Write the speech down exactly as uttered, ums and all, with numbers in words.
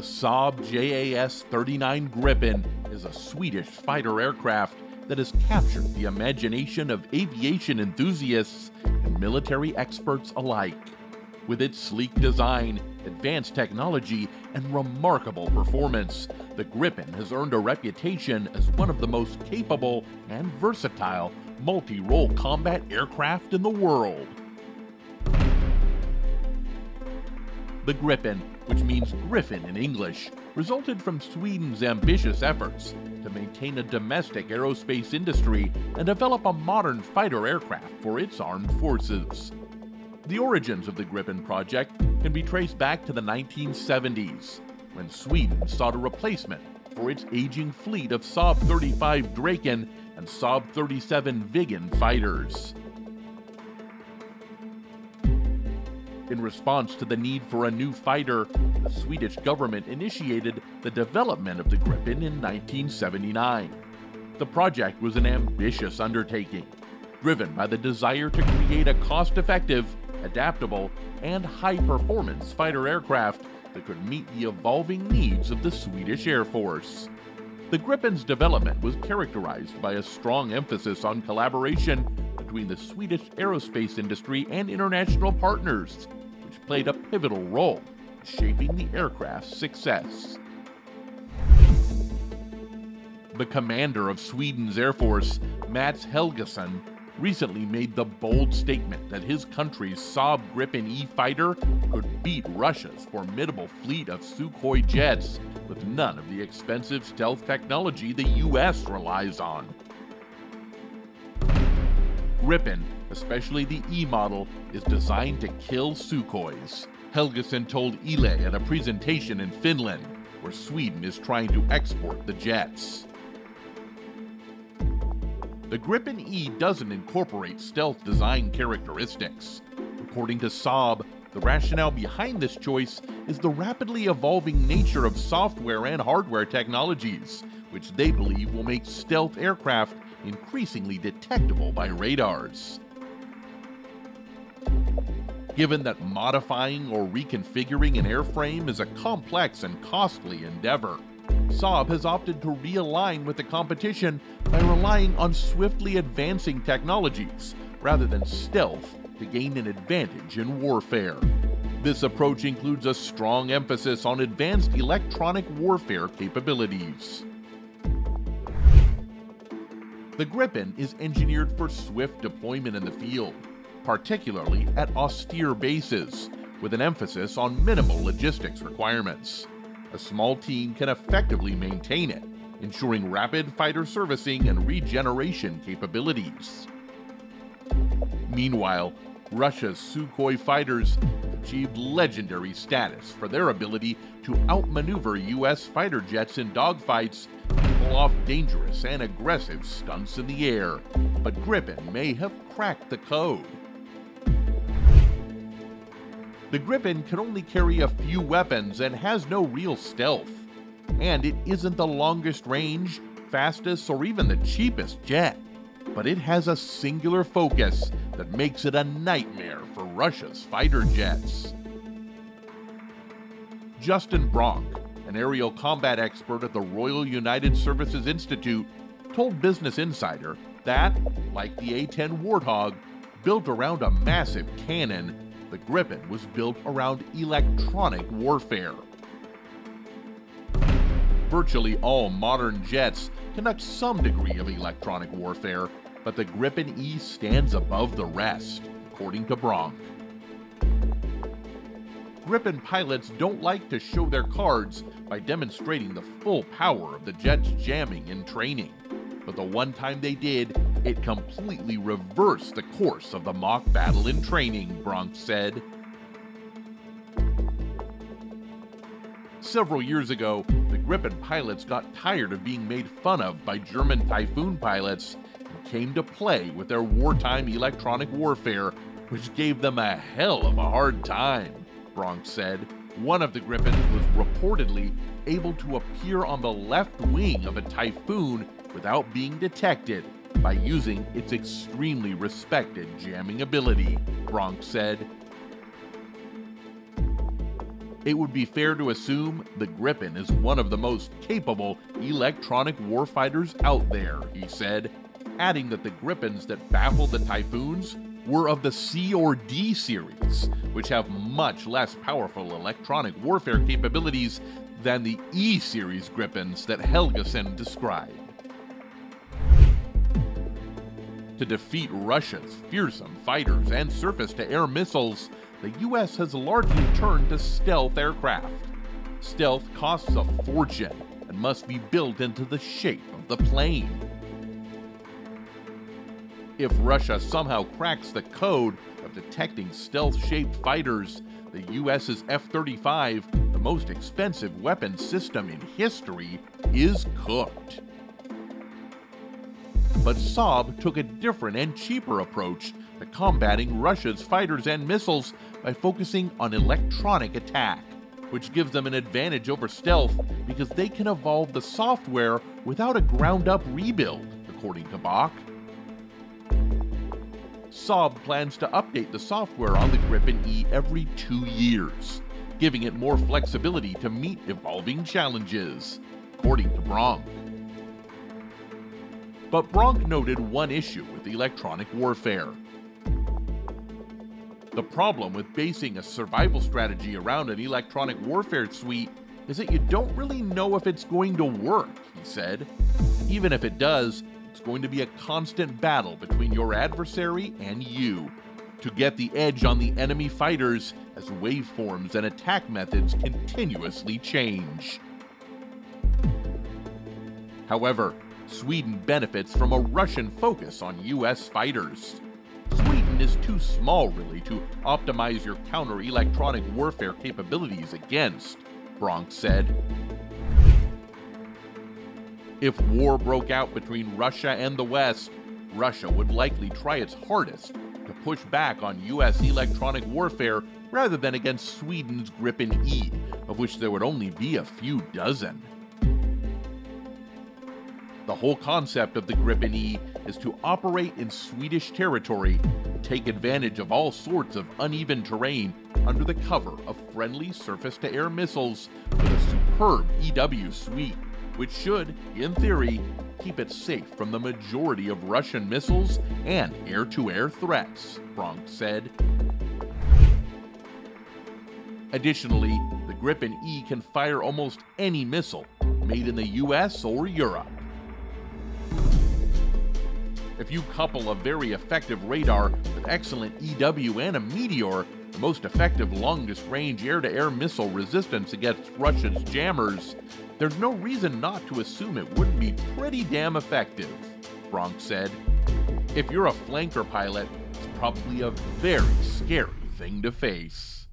the Saab J A S thirty-nine Gripen is a Swedish fighter aircraft that has captured the imagination of aviation enthusiasts and military experts alike. With its sleek design, advanced technology, and remarkable performance, the Gripen has earned a reputation as one of the most capable and versatile multi-role combat aircraft in the world. The Gripen, which means griffin in English, resulted from Sweden's ambitious efforts to maintain a domestic aerospace industry and develop a modern fighter aircraft for its armed forces. The origins of the Gripen project can be traced back to the nineteen seventies, when Sweden sought a replacement for its aging fleet of Saab thirty-five Draken and Saab thirty-seven Viggen fighters. In response to the need for a new fighter, the Swedish government initiated the development of the Gripen in nineteen seventy-nine. The project was an ambitious undertaking, driven by the desire to create a cost-effective, adaptable, and high-performance fighter aircraft that could meet the evolving needs of the Swedish Air Force. The Gripen's development was characterized by a strong emphasis on collaboration between the Swedish aerospace industry and international partners, which played a pivotal role in shaping the aircraft's success. The commander of Sweden's Air Force, Mats Helgesson, recently made the bold statement that his country's Saab Gripen E fighter could beat Russia's formidable fleet of Sukhoi jets with none of the expensive stealth technology the U S relies on. Gripen, especially the E model, is designed to kill Sukhois, Helgesson told Yle at a presentation in Finland, where Sweden is trying to export the jets. The Gripen E doesn't incorporate stealth design characteristics. According to Saab, the rationale behind this choice is the rapidly evolving nature of software and hardware technologies, which they believe will make stealth aircraft increasingly detectable by radars. Given that modifying or reconfiguring an airframe is a complex and costly endeavor, Saab has opted to realign with the competition by relying on swiftly advancing technologies rather than stealth to gain an advantage in warfare. This approach includes a strong emphasis on advanced electronic warfare capabilities. The Gripen is engineered for swift deployment in the field, particularly at austere bases, with an emphasis on minimal logistics requirements. A small team can effectively maintain it, ensuring rapid fighter servicing and regeneration capabilities. Meanwhile, Russia's Sukhoi fighters achieved legendary status for their ability to outmaneuver U S fighter jets in dogfights and pull off dangerous and aggressive stunts in the air. But Gripen may have cracked the code. The Gripen can only carry a few weapons and has no real stealth, and it isn't the longest range, fastest, or even the cheapest jet, but it has a singular focus that makes it a nightmare for Russia's fighter jets. Justin Bronk, an aerial combat expert at the Royal United Services Institute, told Business Insider that, like the A ten Warthog, built around a massive cannon, the Gripen was built around electronic warfare. Virtually all modern jets conduct some degree of electronic warfare, but the Gripen E stands above the rest, according to Bronk. Gripen pilots don't like to show their cards by demonstrating the full power of the jet's jamming in training, but the one time they did, it completely reversed the course of the mock battle in training, Bronk said. Several years ago, the Gripen pilots got tired of being made fun of by German Typhoon pilots and came to play with their wartime electronic warfare, which gave them a hell of a hard time, Bronk said. One of the Gripens was reportedly able to appear on the left wing of a Typhoon without being detected, by using its extremely respected jamming ability, Bronk said. it would be fair to assume the Gripen is one of the most capable electronic warfighters out there, he said, adding that the Gripens that baffled the Typhoons were of the C or D series, which have much less powerful electronic warfare capabilities than the E series Gripens that Helgesson described. To defeat Russia's fearsome fighters and surface-to-air missiles, the U S has largely turned to stealth aircraft. Stealth costs a fortune and must be built into the shape of the plane. If Russia somehow cracks the code of detecting stealth-shaped fighters, the U S's F thirty-five, the most expensive weapon system in history, is cooked. But Saab took a different and cheaper approach to combating Russia's fighters and missiles by focusing on electronic attack, which gives them an advantage over stealth because they can evolve the software without a ground-up rebuild, according to Bach. Saab plans to update the software on the Gripen E every two years, giving it more flexibility to meet evolving challenges, according to Bronk. But Bronk noted one issue with electronic warfare. The problem with basing a survival strategy around an electronic warfare suite is that you don't really know if it's going to work, he said. Even if it does, it's going to be a constant battle between your adversary and you to get the edge on the enemy fighters as waveforms and attack methods continuously change. However, Sweden benefits from a Russian focus on U S fighters. Sweden is too small, really, to optimize your counter-electronic warfare capabilities against, Bronk said. If war broke out between Russia and the West, Russia would likely try its hardest to push back on U S electronic warfare rather than against Sweden's Gripen E, of which there would only be a few dozen. The whole concept of the Gripen E is to operate in Swedish territory and take advantage of all sorts of uneven terrain under the cover of friendly surface-to-air missiles with a superb E W suite, which should, in theory, keep it safe from the majority of Russian missiles and air-to-air threats, Bronk said. Additionally, the Gripen E can fire almost any missile made in the U S or Europe. If you couple a very effective radar with excellent E W and a Meteor, the most effective longest-range air-to-air missile resistance against Russia's jammers, there's no reason not to assume it wouldn't be pretty damn effective, Bronk said. If you're a flanker pilot, it's probably a very scary thing to face.